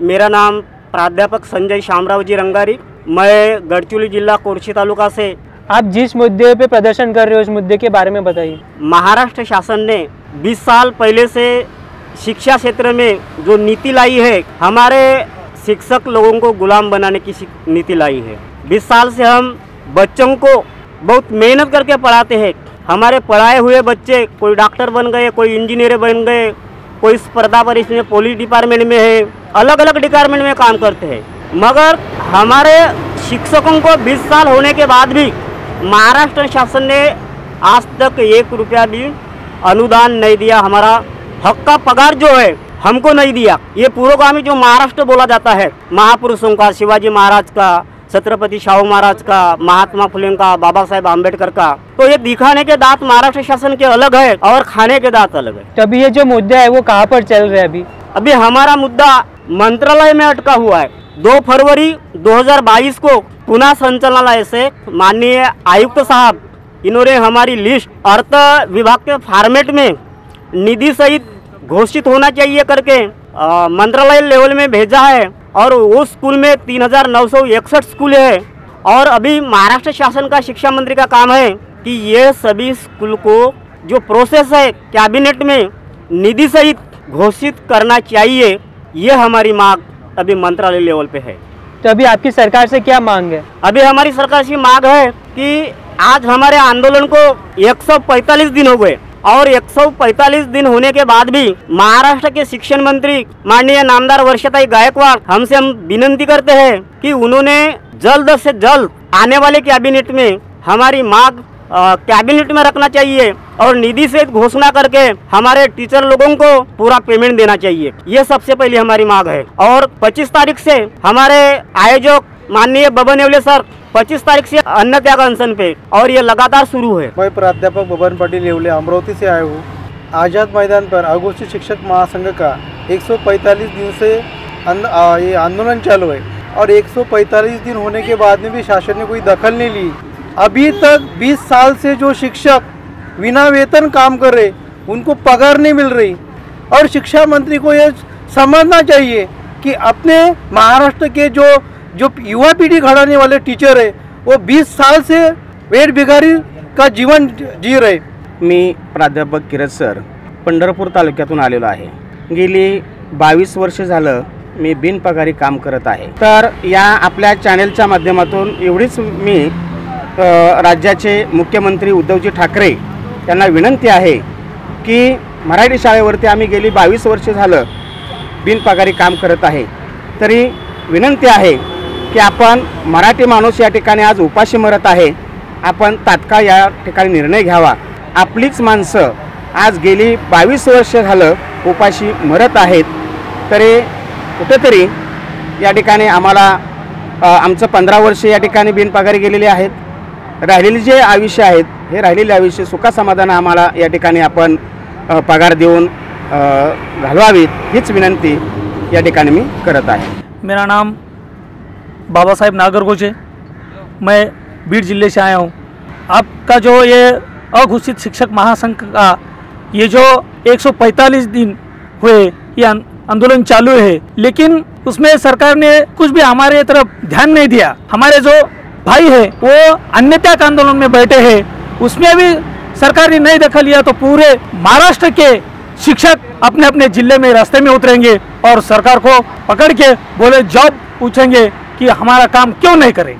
मेरा नाम प्राध्यापक संजय श्यामराव जी रंगारी, मैं गढ़चिरोली जिला कोर्ची तालुका से। आप जिस मुद्दे पे प्रदर्शन कर रहे हो उस मुद्दे के बारे में बताइए। महाराष्ट्र शासन ने 20 साल पहले से शिक्षा क्षेत्र में जो नीति लाई है, हमारे शिक्षक लोगों को गुलाम बनाने की नीति लाई है। 20 साल से हम बच्चों को बहुत मेहनत करके पढ़ाते हैं। हमारे पढ़ाए हुए बच्चे कोई डॉक्टर बन गए, कोई इंजीनियर बन गए, कोई स्पर्धा परीक्षा में पुलिस डिपार्टमेंट में है, अलग अलग डिपार्टमेंट में काम करते हैं। मगर हमारे शिक्षकों को 20 साल होने के बाद भी महाराष्ट्र शासन ने आज तक 1 रुपया भी अनुदान नहीं दिया। हमारा हक का पगार जो है हमको नहीं दिया। ये पूर्वगामी जो महाराष्ट्र बोला जाता है, महापुरुषों का, शिवाजी महाराज का, छत्रपति शाहू महाराज का, महात्मा फुले का, बाबा साहब आम्बेडकर का, तो ये दिखाने के दांत महाराष्ट्र शासन के अलग है और खाने के दांत अलग है। तभी ये जो मुद्दा है वो कहाँ पर चल रहा है? अभी हमारा मुद्दा मंत्रालय में अटका हुआ है। 2 फरवरी 2022 को पुनः संचालनालय से माननीय आयुक्त साहब, इन्होंने हमारी लिस्ट अर्थ विभाग के फॉर्मेट में निधि सहित घोषित होना चाहिए करके मंत्रालय लेवल में भेजा है। और वो स्कूल में 3961 स्कूल है। और अभी महाराष्ट्र शासन का शिक्षा मंत्री का काम है कि ये सभी स्कूल को जो प्रोसेस है कैबिनेट में निधि सहित घोषित करना चाहिए। ये हमारी मांग अभी मंत्रालय लेवल पे है। तो अभी आपकी सरकार से क्या मांग है? अभी हमारी सरकार से मांग है कि आज हमारे आंदोलन को 145 दिन हो गए और 145 दिन होने के बाद भी महाराष्ट्र के शिक्षण मंत्री माननीय नामदार वर्षाताई गायकवाड़, हमसे हम विनती करते हैं कि उन्होंने जल्द से जल्द आने वाले कैबिनेट में हमारी मांग कैबिनेट में रखना चाहिए और निधि से घोषणा करके हमारे टीचर लोगों को पूरा पेमेंट देना चाहिए। ये सबसे पहले हमारी मांग है। और 25 तारीख से हमारे आयोजक माननीय बबन येवले सर 25 तारीख से अन्न त्याग अनशन पे, और ये लगातार शुरू है। मैं प्राध्यापक बबन पाटील येवले अमरावती से आया हूँ। आजाद मैदान पर अगस्त शिक्षक महासंघ का 145 दिन से ये आंदोलन चालू है और 145 दिन होने के बाद में भी शासन ने कोई दखल नहीं ली। अभी तक 20 साल से जो शिक्षक बिना वेतन काम कर रहे उनको पगार नहीं मिल रही। और शिक्षा मंत्री को ये समझना चाहिए कि अपने महाराष्ट्र के जो युवा पीढ़ी खड़ाने वाले टीचर है वो 20 साल से पेट भिखारी का जीवन जी रहे। मी प्राध्यापक किरण सर पंडरपुर तालुक्यातून आलेलो आहे। गेली 22 वर्ष झालं मी बिनपगारी काम करत आहे। तर या आपल्या चॅनलच्या माध्यमातून एवढीच मी राज्याचे मुख्यमंत्री उद्धवजी ठाकरे यांना विनंती आहे की मराठी शाळेवरती आम्ही गेली 22 वर्ष झालं बिनपगारी काम करत आहे। तरी विनंती आहे की आपण मराठी माणूस या ठिकाणी आज उपाशी मरत आहे, आपण तात्काळ या ठिकाणी निर्णय घ्यावा। आपलीच माणसं आज गेली 22 वर्ष झालं उपाशी मरत आहेत। तरी कुठेतरी या ठिकाणी आम्हाला आमचं 15 वर्ष या ठिकाणी बिनपगारी गेलेले आहेत। राहिलेले जे आयुष्य आहेत हे राहिलेले आयुष्य सुखासमाधान आम्हाला या ठिकाणी आपण पगार देऊन घालवावीत, हीच विनंती या ठिकाणी मी करत आहे। मेरा नाम बाबा साहेब नागरको है। मैं बीड़ जिले से आया हूँ। आपका जो ये अघोषित शिक्षक महासंघ का ये जो 145 दिन हुए ये आंदोलन चालू है, लेकिन उसमें सरकार ने कुछ भी हमारे तरफ ध्यान नहीं दिया। हमारे जो भाई है वो अन्य त्याग आंदोलन में बैठे हैं, उसमें भी सरकार ने नहीं दखल लिया। तो पूरे महाराष्ट्र के शिक्षक अपने अपने जिले में रास्ते में उतरेंगे और सरकार को पकड़ के बोले जॉब पूछेंगे कि हमारा काम क्यों नहीं करें।